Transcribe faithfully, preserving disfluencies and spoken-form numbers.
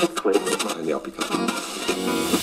Wait, I think I'll pick up.